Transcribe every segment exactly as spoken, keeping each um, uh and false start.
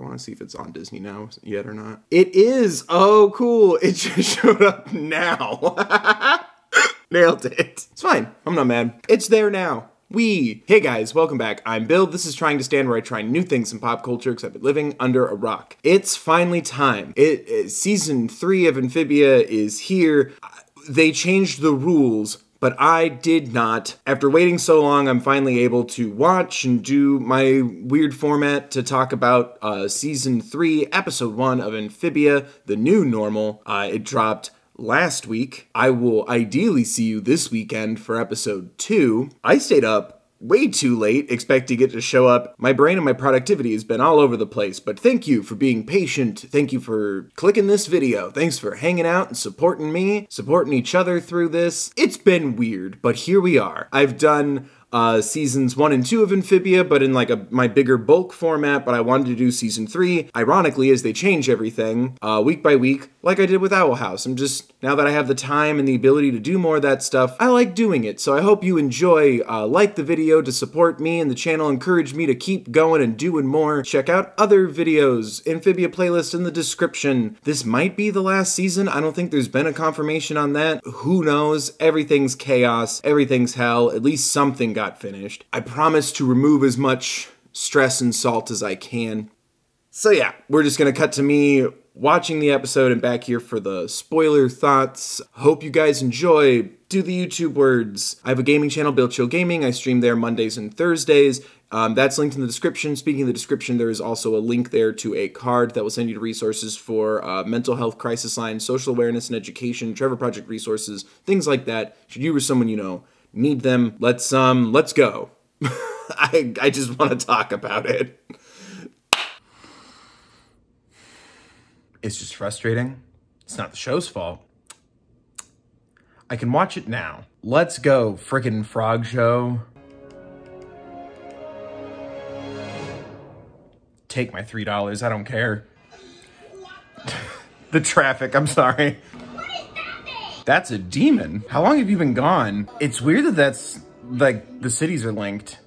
I want to see if it's on Disney Now yet or not. It is! Oh, cool. It just showed up now. Nailed it. It's fine. I'm not mad. It's there now. We. Hey guys, welcome back. I'm Bill. This is Trying to Stand, where I try new things in pop culture because I've been living under a rock. It's finally time. It is season three of Amphibia is here. They changed the rules, but I did not. After waiting so long, I'm finally able to watch and do my weird format to talk about uh, season three, episode one of Amphibia, The New Normal. Uh, it dropped last week. I will ideally see you this weekend for episode two. I stayed up way too late expecting it to show up. My brain and my productivity has been all over the place, but thank you for being patient. Thank you for clicking this video. Thanks for hanging out and supporting me, supporting each other through this. It's been weird, but here we are. I've done Uh, seasons one and two of Amphibia, but in like a my bigger bulk format, but I wanted to do season three, ironically, as they change everything uh, week by week, like I did with Owl House. I'm just, now that I have the time and the ability to do more of that stuff, I like doing it. So I hope you enjoy, uh, like the video to support me and the channel, encourage me to keep going and doing more. Check out other videos, Amphibia playlist in the description. This might be the last season. I don't think there's been a confirmation on that. Who knows? Everything's chaos. Everything's hell. At least something got Got finished. I promise to remove as much stress and salt as I can. So yeah, we're just gonna cut to me watching the episode and back here for the spoiler thoughts. Hope you guys enjoy. Do the YouTube words. I have a gaming channel, Bill Chill Gaming. I stream there Mondays and Thursdays. Um, that's linked in the description. Speaking of the description, there is also a link there to a card that will send you to resources for uh, mental health crisis line, social awareness and education, Trevor Project resources, things like that. Should you or someone you know need them. Let's, um, let's go. I, I just want to talk about it. It's just frustrating. It's not the show's fault. I can watch it now. Let's go, frickin' frog show. Take my three dollars, I don't care. The traffic, I'm sorry. That's a demon. How long have you been gone? It's weird that that's, like, the cities are linked.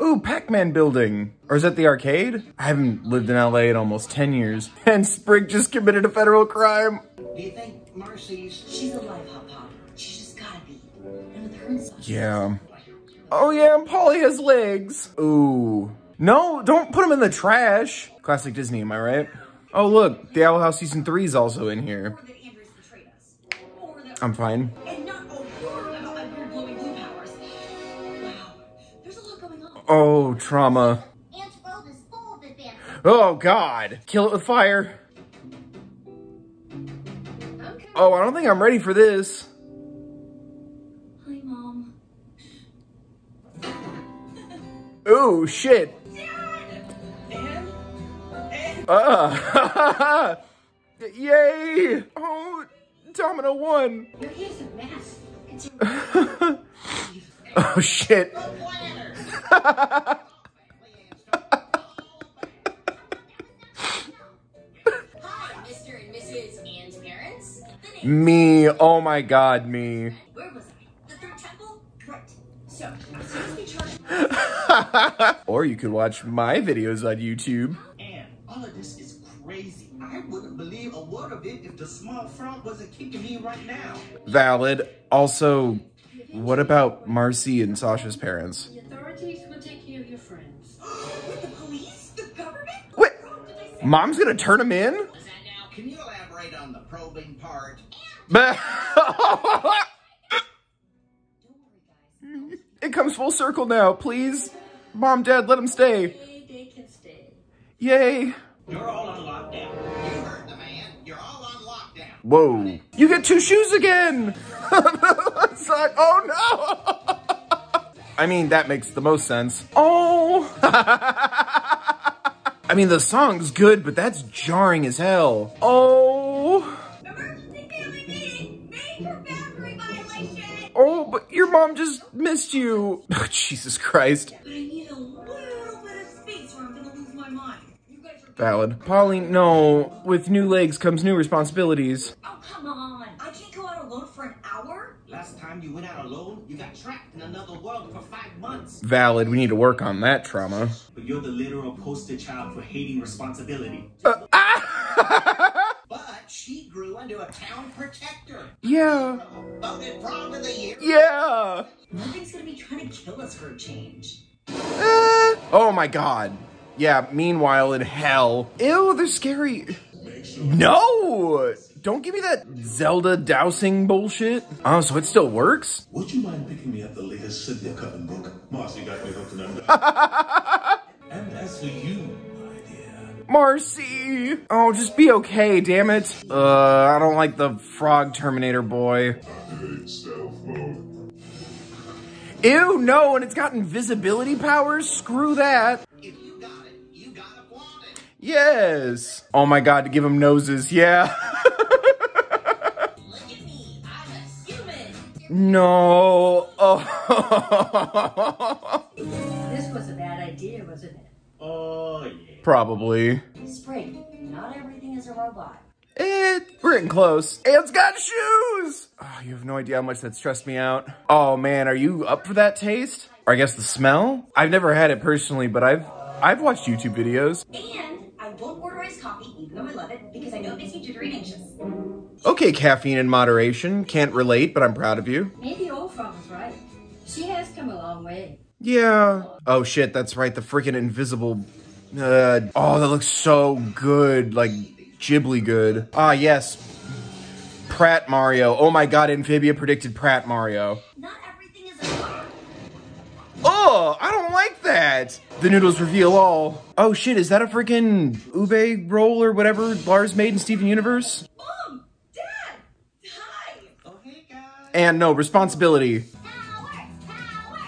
Ooh, Pac-Man building. Or is that the arcade? I haven't lived in L A in almost ten years. And Sprig just committed a federal crime. Do you think Marcy's? She's alive, Hop Hop. She's just gotta be. And with her inside. Yeah. Oh yeah, and Polly has legs. Ooh. No, don't put him in the trash. Classic Disney, am I right? Oh look, the Owl House season three is also in here. I'm fine. Oh, trauma. Oh God, kill it with fire. Oh, I don't think I'm ready for this. Hi, Mom. Oh shit. Uh, yay! Oh, Domino won. Your hair's a mess. It's your oh shit! Hi, Mister and Missus Anne's parents. Me, oh my God, me. Where was I? The third temple? Right. So, I'm supposed to be charged. Or you could watch my videos on YouTube. All of this is crazy. I wouldn't believe a word of it if the small frog wasn't kicking me right now. Valid. Also, what about Marcy and Sasha's parents? The authorities will take care of your friends. With the police? The government? What? Mom's gonna turn them in? Now, can you elaborate on the probing part? It comes full circle now. Please, Mom, Dad, let them stay. Yay. You're all on lockdown. You heard the man. You're all on lockdown. Whoa. You get two shoes again. It's like, oh no. I mean, that makes the most sense. Oh. I mean, the song's good, but that's jarring as hell. Oh. Emergency family meeting. Made for boundary violation. Oh, but your mom just missed you. Oh, Jesus Christ. Valid. Polly, no. With new legs comes new responsibilities. Oh, come on. I can't go out alone for an hour? Last time you went out alone, You got trapped in another world for five months. Valid. We need to work on that trauma. But you're the literal poster child for hating responsibility. Uh, ah! But she grew into a town protector. Yeah. Voted prom of the year. Yeah. Nothing's gonna be trying to kill us for a change. Uh, oh my god. Yeah, meanwhile in hell. Ew, they're scary. No! Don't give me that Zelda dousing bullshit. Oh, so it still works? Would you mind picking me up the latest Cynthia Cotton book? Marcy got me hooked on. And as for you, my dear. Marcy! Oh, just be okay, damn it. Uh, I don't like the frog Terminator boy. Activate stealth mode. Ew, no, and it's got invisibility powers? Screw that. If you got it, you gotta want it. Yes. Oh my god, to give him noses, yeah. Look at me, I'm a human. No. Oh. This was a bad idea, wasn't it? Oh, yeah. Probably. Spring, not everything is a robot. Eh, we're getting close. It's got shoes! Oh, you have no idea how much that stressed me out. Oh man, are you up for that taste? Or I guess the smell? I've never had it personally, but I've I've watched YouTube videos. And I won't order iced coffee, even though I love it, because I know it makes me jittery and anxious. Okay, caffeine in moderation. Can't relate, but I'm proud of you. Maybe old Frog was right. She has come a long way. Yeah. Oh shit, that's right, the freaking invisible... Uh, oh, that looks so good, like... Ghibli good. Ah, yes. Pratt Mario. Oh my god, Amphibia predicted Pratt Mario. Not everything is a oh, I don't like that. The noodles reveal all. Oh shit, is that a freaking ube roll or whatever Lars made in Steven Universe? Mom, Dad, hi. Oh, hey guys. And no, responsibility. Power, power.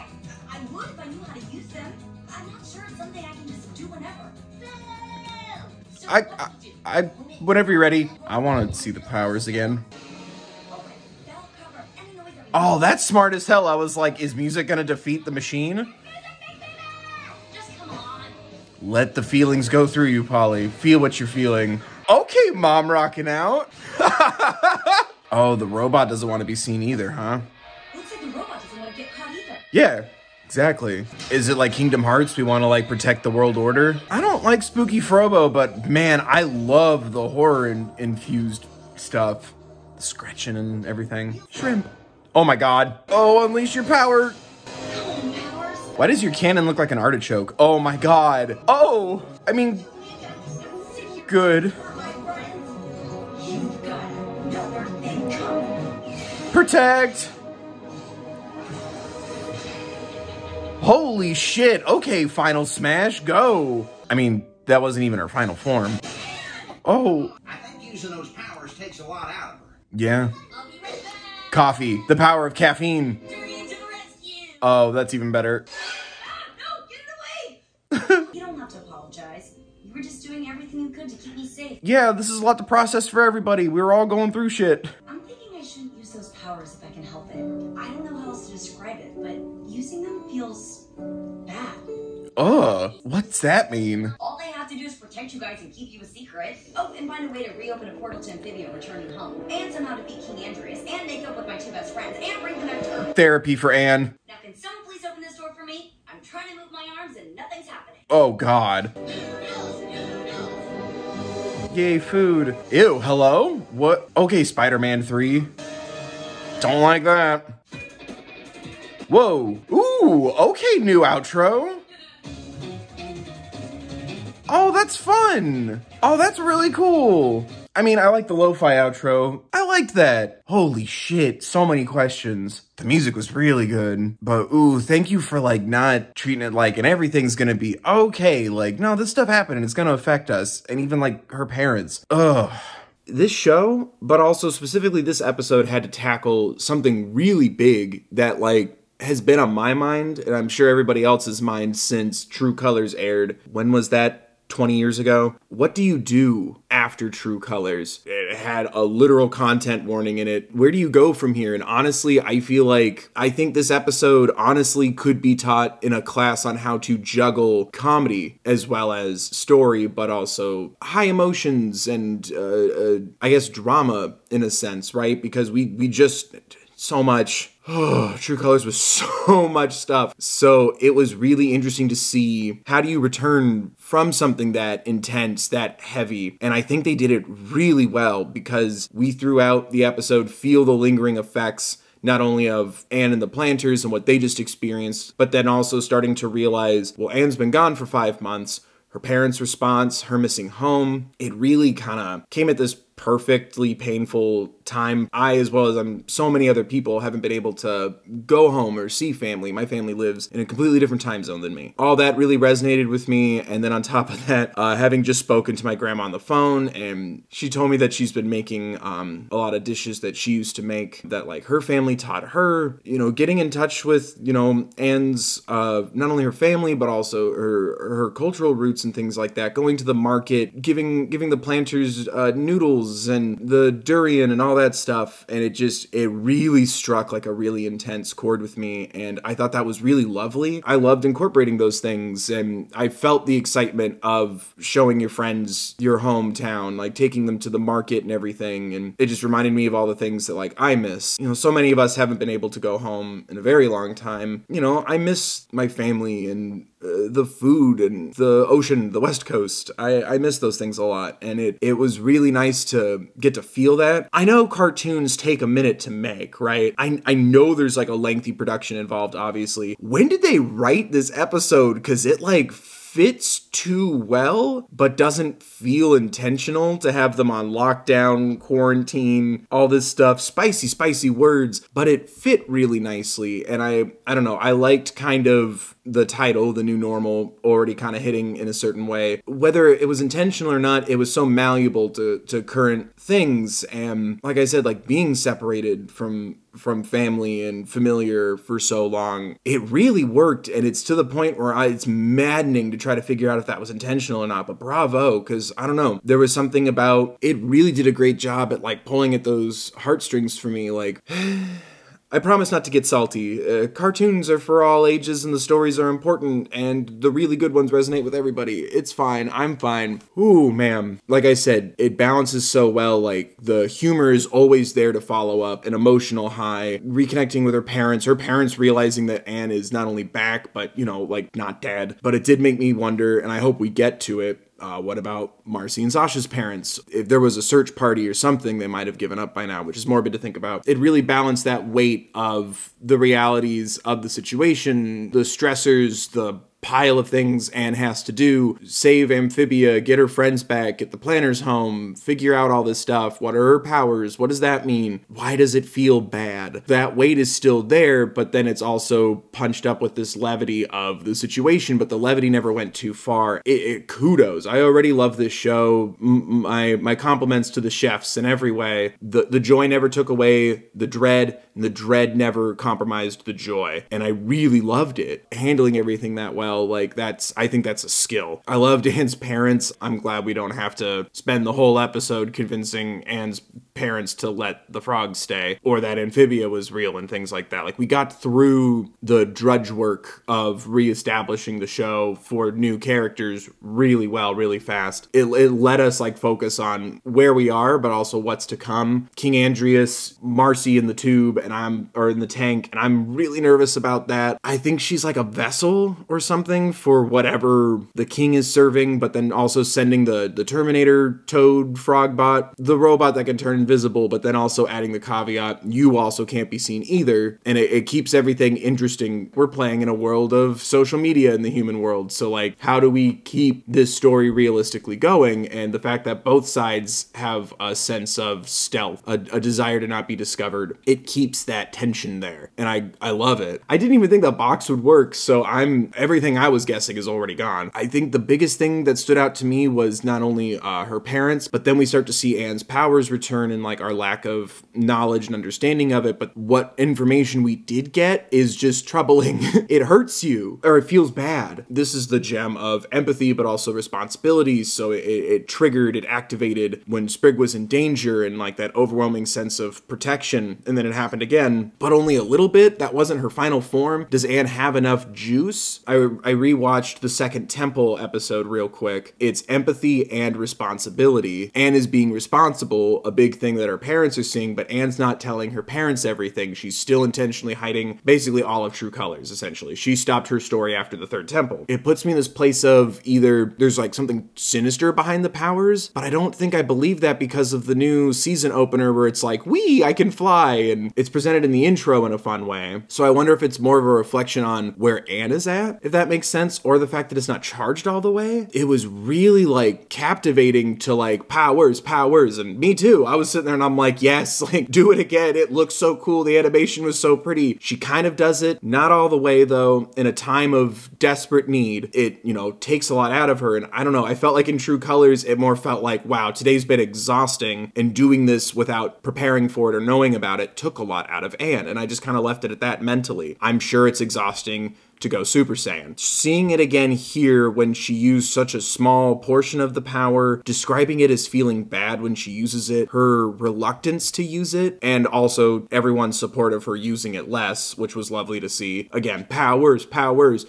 I would if I knew how to use them. I'm not sure it's something I can just do whenever. So I, I I, whenever you're ready. I want to see the powers again. Oh, that's smart as hell. I was like, is music gonna defeat the machine? Let the feelings go through you, Polly. Feel what you're feeling. Okay, mom rocking out. Oh, the robot doesn't want to be seen either, huh? Looks like the robot doesn't want to get caught either. Yeah. Exactly. Is it like Kingdom Hearts? We want to like protect the world order? I don't like spooky Frobo, but man, I love the horror in infused stuff. The scratching and everything. Shrimp. Oh my god. Oh, unleash your power. Why does your cannon look like an artichoke? Oh my god. Oh, I mean, good. Protect. Holy shit, okay, final smash, go! I mean, that wasn't even her final form. Oh. I think using those powers takes a lot out of her. Yeah. I'll be right back. Coffee, the power of caffeine. Dirty to the rescue. Oh, that's even better. Ah, no, get it away! You don't have to apologize. You were just doing everything you could to keep me safe. Yeah, this is a lot to process for everybody. We were all going through shit. I'm thinking I shouldn't use those powers if I can help it. I don't know how else to describe it, but using them feels... bad. Ugh, what's that mean? All they have to do is protect you guys and keep you a secret. Oh, and find a way to reopen a portal to Amphibia returning home. And somehow defeat King Andreas. And make up with my two best friends. And bring them back to Earth. Therapy for Anne. Now can someone please open this door for me? I'm trying to move my arms and nothing's happening. Oh god. Yay, food. Ew, hello? What? Okay, Spider-Man three. Don't like that. Whoa. Ooh, okay, new outro. Oh, that's fun. Oh, that's really cool. I mean, I like the lo-fi outro. I liked that. Holy shit, so many questions. The music was really good. But ooh, thank you for like not treating it like, and everything's gonna be okay. Like, no, this stuff happened and it's gonna affect us. And even like her parents. Ugh. This show, but also specifically this episode, had to tackle something really big that like has been on my mind, and I'm sure everybody else's mind since True Colors aired. When was that? twenty years ago? What do you do after True Colors? It had a literal content warning in it. Where do you go from here? And honestly, I feel like, I think this episode honestly could be taught in a class on how to juggle comedy as well as story, but also high emotions and uh, uh, I guess drama in a sense, right? Because we, we just... so much. Oh, True Colors was so much stuff. So it was really interesting to see, how do you return from something that intense, that heavy? And I think they did it really well, because we throughout the episode feel the lingering effects not only of Anne and the Plantars and what they just experienced, but then also starting to realize, well, Anne's been gone for five months, her parents' response, her missing home. It really kind of came at this perfectly painful time. I, as well as I'm, so many other people, haven't been able to go home or see family. My family lives in a completely different time zone than me. All that really resonated with me. And then on top of that, uh, having just spoken to my grandma on the phone, and she told me that she's been making um, a lot of dishes that she used to make that like her family taught her, you know, getting in touch with, you know, Anne's, uh, not only her family, but also her, her cultural roots and things like that, going to the market, giving, giving the Plantars uh, noodles and the durian and all that stuff. And it just, it really struck like a really intense chord with me. And I thought that was really lovely. I loved incorporating those things. And I felt the excitement of showing your friends your hometown, like taking them to the market and everything. And it just reminded me of all the things that like I miss. You know, so many of us haven't been able to go home in a very long time. You know, I miss my family and Uh, the food and the ocean, the West Coast. I, I miss those things a lot. And it, it was really nice to get to feel that. I know cartoons take a minute to make, right? I, I know there's like a lengthy production involved, obviously. When did they write this episode? Because it like fits too well, but doesn't feel intentional to have them on lockdown, quarantine, all this stuff, spicy, spicy words, but it fit really nicely. And I, I don't know, I liked kind of the title, The New Normal, already kind of hitting in a certain way. Whether it was intentional or not, it was so malleable to, to current things. And like I said, like being separated from from family and familiar for so long, it really worked. And it's to the point where I, it's maddening to try to figure out if that was intentional or not, but bravo, because I don't know, there was something about, it really did a great job at like pulling at those heartstrings for me, like, I promise not to get salty. Uh, cartoons are for all ages and the stories are important and the really good ones resonate with everybody. It's fine. I'm fine. Ooh, man. Like I said, it balances so well. Like the humor is always there to follow up an emotional high, reconnecting with her parents, her parents realizing that Anne is not only back, but you know, like not dead. But it did make me wonder, and I hope we get to it. Uh, what about Marcy and Sasha's parents? If there was a search party or something, they might have given up by now, which is morbid to think about. It really balanced that weight of the realities of the situation, the stressors, the pile of things Anne has to do, save Amphibia, get her friends back, get the Plantars home, figure out all this stuff. What are her powers? What does that mean? Why does it feel bad? That weight is still there, but then it's also punched up with this levity of the situation, but the levity never went too far. It, it, kudos. I already love this show. M my, my compliments to the chefs in every way. The, the joy never took away the dread, and the dread never compromised the joy. And I really loved it, handling everything that well. Like that's, I think that's a skill. I loved Anne's parents. I'm glad we don't have to spend the whole episode convincing Anne's parents to let the frogs stay or that Amphibia was real and things like that. Like we got through the drudge work of reestablishing the show for new characters really well, really fast. It, it let us like focus on where we are, but also what's to come. King Andreas, Marcy in the tube and I'm, or in the tank. And I'm really nervous about that. I think she's like a vessel or something. Something for whatever the king is serving, but then also sending the, the Terminator Toad Frogbot, the robot that can turn invisible, but then also adding the caveat, you also can't be seen either. And it, it keeps everything interesting. We're playing in a world of social media in the human world. So like, how do we keep this story realistically going? And the fact that both sides have a sense of stealth, a, a desire to not be discovered, it keeps that tension there. And I, I love it. I didn't even think that box would work. So I'm, everything I was guessing is already gone. I think the biggest thing that stood out to me was not only uh, her parents, but then we start to see Anne's powers return and like our lack of knowledge and understanding of it. But what information we did get is just troubling. It hurts you or it feels bad. This is the gem of empathy, but also responsibilities. So it, it triggered, it activated when Sprig was in danger and like that overwhelming sense of protection. And then it happened again, but only a little bit. That wasn't her final form. Does Anne have enough juice? I I rewatched the Second Temple episode real quick. It's empathy and responsibility. Anne is being responsible. A big everything that her parents are seeing, but Anne's not telling her parents everything. She's still intentionally hiding basically all of True Colors, essentially. She stopped her story after the Third Temple. It puts me in this place of either there's like something sinister behind the powers, but I don't think I believe that because of the new season opener where it's like, wee, I can fly, and it's presented in the intro in a fun way. So I wonder if it's more of a reflection on where Anne is at, if that makes sense, or the fact that it's not charged all the way. It was really like captivating to like powers, powers, and me too. I was sitting there and I'm like, yes, like do it again. It looks so cool. The animation was so pretty. She kind of does it, not all the way though, in a time of desperate need. It, you know, takes a lot out of her. And I don't know, I felt like in True Colors, it more felt like, wow, today's been exhausting, and doing this without preparing for it or knowing about it took a lot out of Anne. And I just kind of left it at that mentally. I'm sure it's exhausting to go Super Saiyan. Seeing it again here when she used such a small portion of the power, describing it as feeling bad when she uses it, her reluctance to use it, and also everyone's support of her using it less, which was lovely to see. Again, powers, powers.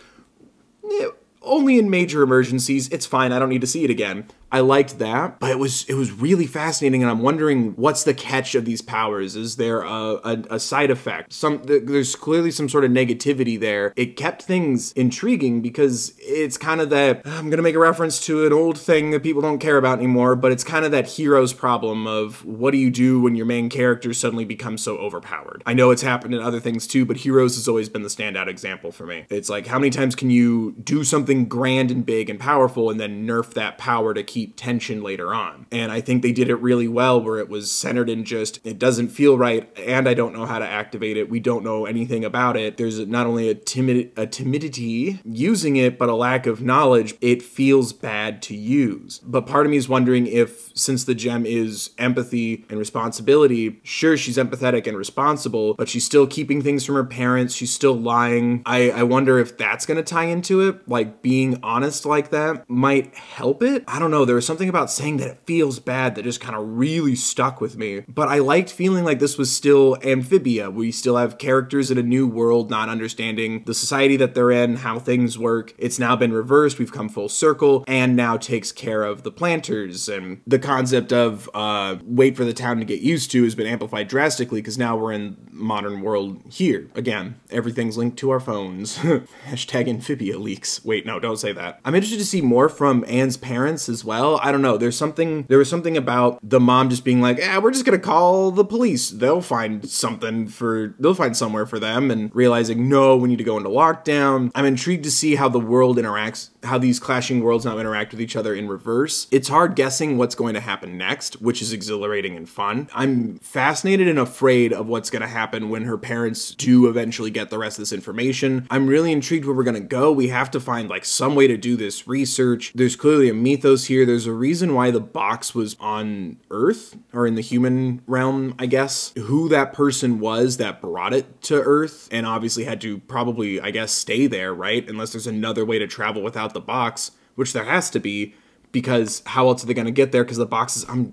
Yeah, only in major emergencies. It's fine. I don't need to see it again. I liked that, but it was it was really fascinating, and I'm wondering what's the catch of these powers? Is there a, a, a side effect? Some There's clearly some sort of negativity there. It kept things intriguing because it's kind of that, I'm gonna make a reference to an old thing that people don't care about anymore, but it's kind of that hero's problem of what do you do when your main character suddenly becomes so overpowered? I know it's happened in other things too, but Heroes has always been the standout example for me. It's like, how many times can you do something grand and big and powerful and then nerf that power to keep tension later on? And I think they did it really well, where it was centered in just, it doesn't feel right, and I don't know how to activate it. We don't know anything about it. There's not only a timid a timidity using it, but a lack of knowledge. It feels bad to use. But part of me is wondering if, since the gem is empathy and responsibility, sure, she's empathetic and responsible, but she's still keeping things from her parents. She's still lying. I, I wonder if that's going to tie into it. Like, being honest like that might help it. I don't know. There There was something about saying that it feels bad that just kind of really stuck with me. But I liked feeling like this was still Amphibia. We still have characters in a new world, not understanding the society that they're in, how things work. It's now been reversed. We've come full circle, and now takes care of the Plantars. And the concept of uh, wait for the town to get used to has been amplified drastically because now we're in modern world here. Again, everything's linked to our phones. Hashtag Amphibia leaks. Wait, no, don't say that. I'm interested to see more from Anne's parents as well. I don't know. There's something, there was something about the mom just being like, yeah, we're just going to call the police. They'll find something for, they'll find somewhere for them, and realizing, no, we need to go into lockdown. I'm intrigued to see how the world interacts, how these clashing worlds now interact with each other in reverse. It's hard guessing what's going to happen next, which is exhilarating and fun. I'm fascinated and afraid of what's going to happen when her parents do eventually get the rest of this information. I'm really intrigued where we're going to go. We have to find like some way to do this research. There's clearly a mythos here. There's There's a reason why the box was on Earth, or in the human realm, I guess. Who that person was that brought it to Earth, and obviously had to probably, I guess, stay there, right? Unless there's another way to travel without the box, which there has to be, because how else are they going to get there? Because the box is... I'm...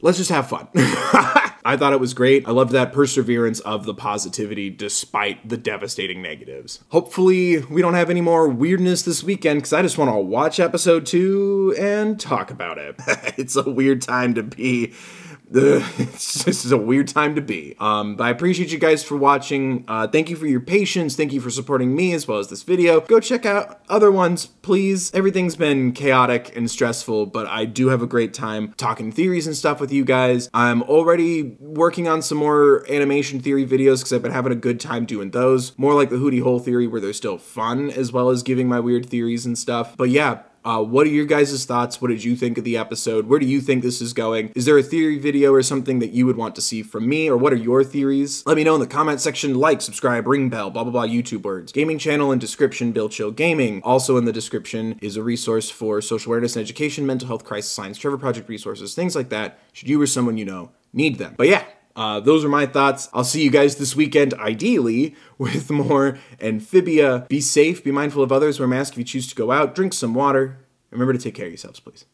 Let's just have fun. I thought it was great. I loved that perseverance of the positivity despite the devastating negatives. Hopefully we don't have any more weirdness this weekend, because I just want to watch episode two and talk about it. It's a weird time to be. Ugh, it's just a weird time to be. Um, but I appreciate you guys for watching. Uh, thank you for your patience. Thank you for supporting me as well as this video. Go check out other ones, please. Everything's been chaotic and stressful, but I do have a great time talking theories and stuff with you guys. I'm already working on some more animation theory videos because I've been having a good time doing those. More like the Hootie Hole theory, where they're still fun, as well as giving my weird theories and stuff. But yeah. Uh, what are your guys' thoughts? What did you think of the episode? Where do you think this is going? Is there a theory video or something that you would want to see from me? Or what are your theories? Let me know in the comment section. Like, subscribe, ring bell, blah, blah, blah, YouTube words. Gaming channel and description, Bill Chill Gaming. Also in the description is a resource for social awareness and education, mental health, crisis lines, Trevor Project resources, things like that. Should you or someone you know need them? But yeah, uh, those are my thoughts. I'll see you guys this weekend, ideally, with more Amphibia. Be safe, be mindful of others, wear a mask if you choose to go out, drink some water, and remember to take care of yourselves, please.